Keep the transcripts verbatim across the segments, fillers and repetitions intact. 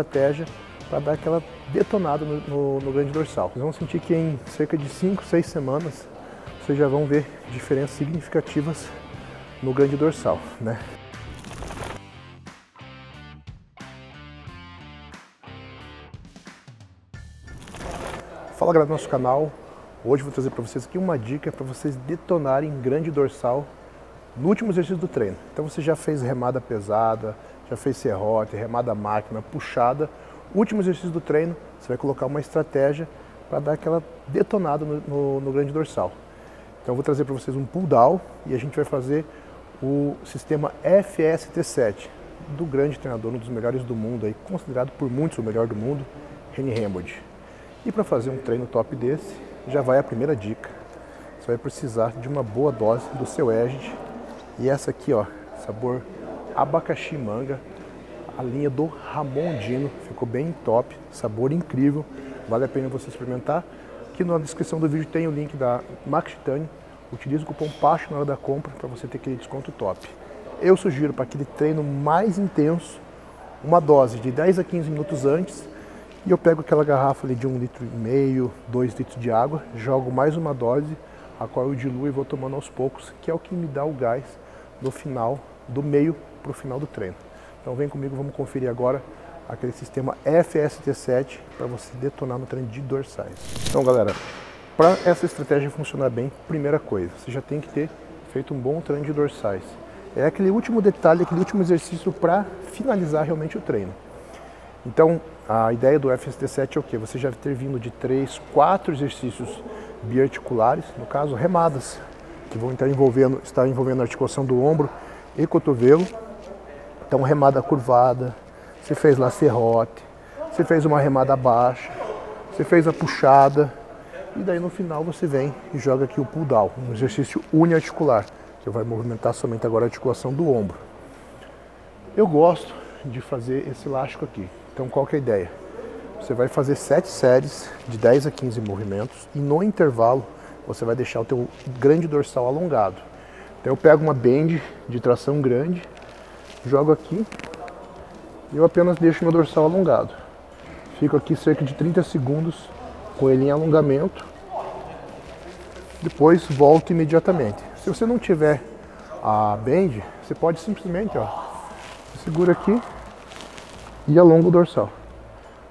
estratégia para dar aquela detonada no, no, no grande dorsal. Vocês vão sentir que em cerca de cinco, seis semanas vocês já vão ver diferenças significativas no grande dorsal, né? Fala galera do nosso canal, hoje vou trazer para vocês aqui uma dica para vocês detonarem grande dorsal no último exercício do treino. Então você já fez remada pesada, já fez serrote, remada máquina, puxada, último exercício do treino você vai colocar uma estratégia para dar aquela detonada no, no, no grande dorsal. Então eu vou trazer para vocês um pull down e a gente vai fazer o sistema F S T sete do grande treinador, um dos melhores do mundo, aí, considerado por muitos o melhor do mundo, Renny Hembold. E para fazer um treino top desse, já vai a primeira dica. Você vai precisar de uma boa dose do seu edge. E essa aqui, ó, sabor abacaxi manga, a linha do Ramondino, ficou bem top, sabor incrível, vale a pena você experimentar. Aqui na descrição do vídeo tem o link da Max Titanium, utilize o cupom PASHO na hora da compra para você ter aquele desconto top. Eu sugiro para aquele treino mais intenso, uma dose de dez a quinze minutos antes. E eu pego aquela garrafa ali de um litro e meio, dois litros de água, jogo mais uma dose, a qual eu diluo e vou tomando aos poucos, que é o que me dá o gás no final, do meio para o final do treino. Então vem comigo, vamos conferir agora aquele sistema F S T sete para você detonar no treino de dorsais. Então galera, para essa estratégia funcionar bem, primeira coisa, você já tem que ter feito um bom treino de dorsais. É aquele último detalhe, aquele último exercício para finalizar realmente o treino. Então, a ideia do F S T sete é o que? Você já ter vindo de três, quatro exercícios biarticulares, no caso remadas, que vão estar envolvendo, estar envolvendo a articulação do ombro e cotovelo. Então, remada curvada, você fez lá serrote, você fez uma remada baixa, você fez a puxada, e daí no final você vem e joga aqui o pull down, um exercício uniarticular, que vai movimentar somente agora a articulação do ombro. Eu gosto de fazer esse elástico aqui. Então qual que é a ideia? Você vai fazer sete séries de dez a quinze movimentos e no intervalo você vai deixar o teu grande dorsal alongado. Então eu pego uma bend de tração grande, jogo aqui e eu apenas deixo meu dorsal alongado. Fico aqui cerca de trinta segundos com ele em alongamento, depois volto imediatamente. Se você não tiver a bend, você pode simplesmente, ó, segura aqui e alonga o dorsal,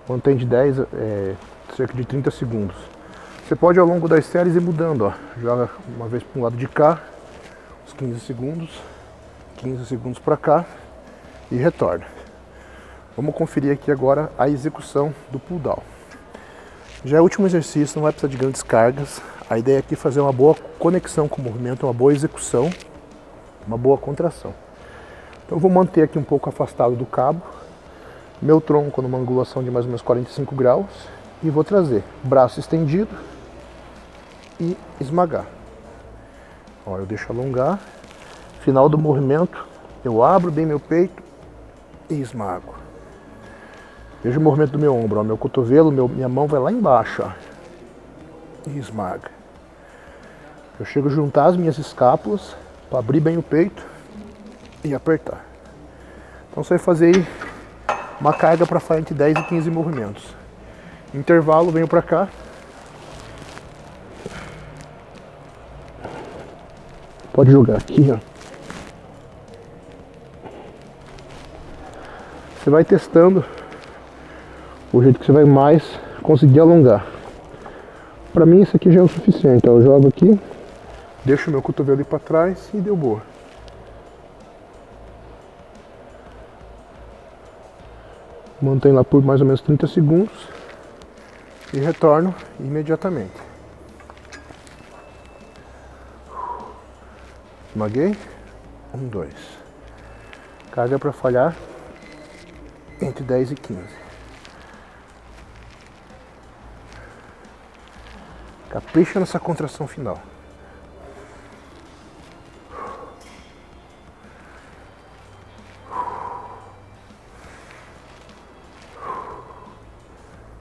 mantém de dez, é, cerca de trinta segundos. Você pode ao longo das séries ir mudando, ó, joga uma vez para um lado de cá, uns quinze segundos, quinze segundos para cá e retorna. Vamos conferir aqui agora a execução do pull down. Já é o último exercício, não vai precisar de grandes cargas, a ideia aqui é fazer uma boa conexão com o movimento, uma boa execução, uma boa contração. Então eu vou manter aqui um pouco afastado do cabo, meu tronco numa angulação de mais ou menos quarenta e cinco graus e vou trazer braço estendido e esmagar. Ó, eu deixo alongar, final do movimento eu abro bem meu peito e esmago. Veja o movimento do meu ombro, ó, meu cotovelo, meu, minha mão vai lá embaixo, ó, e esmaga. Eu chego a juntar as minhas escápulas para abrir bem o peito e apertar. Então você vai fazer aí uma carga para frente, dez e quinze movimentos. Intervalo, venho para cá. Pode jogar aqui, ó. Você vai testando o jeito que você vai mais conseguir alongar. Para mim isso aqui já é o suficiente. Então eu jogo aqui, deixo meu cotovelo ali para trás e deu boa. Mantém lá por mais ou menos trinta segundos e retorno imediatamente. Esmaguei. Um, dois. Carga para falhar entre dez e quinze. Capricha nessa contração final.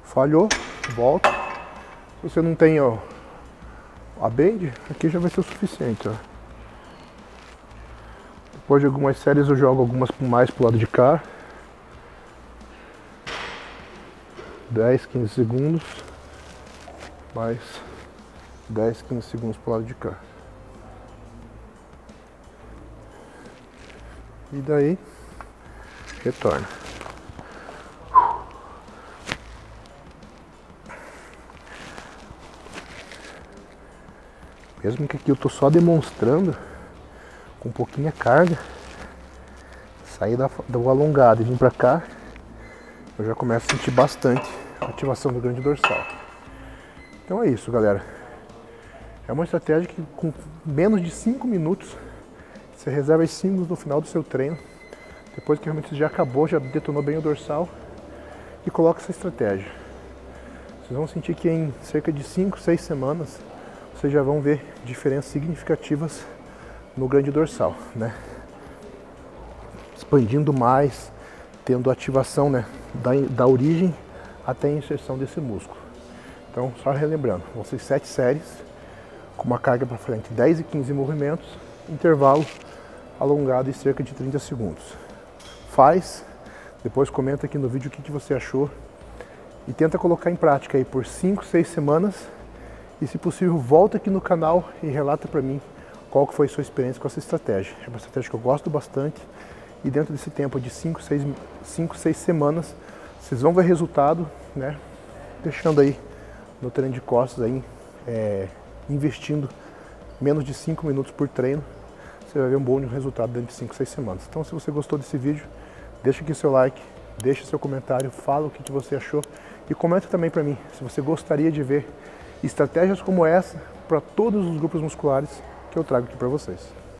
Falhou, volta. Se você não tem, ó, a bend, aqui já vai ser o suficiente, ó. Depois de algumas séries eu jogo algumas mais pro lado de cá. dez, quinze segundos, mais dez, quinze segundos para o lado de cá. E daí, retorna. Mesmo que aqui eu estou só demonstrando, com pouquinha carga, sair da, do alongado e vir para cá, eu já começo a sentir bastante a ativação do grande dorsal. Então é isso, galera. É uma estratégia que com menos de cinco minutos, você reserva os cinco no final do seu treino. Depois que realmente você já acabou, já detonou bem o dorsal, e coloca essa estratégia. Vocês vão sentir que em cerca de cinco, seis semanas, vocês já vão ver diferenças significativas no grande dorsal, né? Expandindo mais, tendo ativação, né, da, da origem até a inserção desse músculo. Então, só relembrando, vão ser sete séries, com uma carga para frente dez e quinze movimentos, intervalo alongado em cerca de trinta segundos. Faz, depois comenta aqui no vídeo o que, que você achou e tenta colocar em prática aí por cinco, seis semanas, e se possível volta aqui no canal e relata para mim qual que foi a sua experiência com essa estratégia. É uma estratégia que eu gosto bastante, e dentro desse tempo de cinco, seis semanas, vocês vão ver resultado, né? Deixando aí no treino de costas, aí, é, investindo menos de cinco minutos por treino, você vai ver um bom resultado dentro de cinco, seis semanas. Então, se você gostou desse vídeo, deixa aqui seu like, deixa seu comentário, fala o que, que você achou e comenta também para mim se você gostaria de ver estratégias como essa para todos os grupos musculares que eu trago aqui para vocês.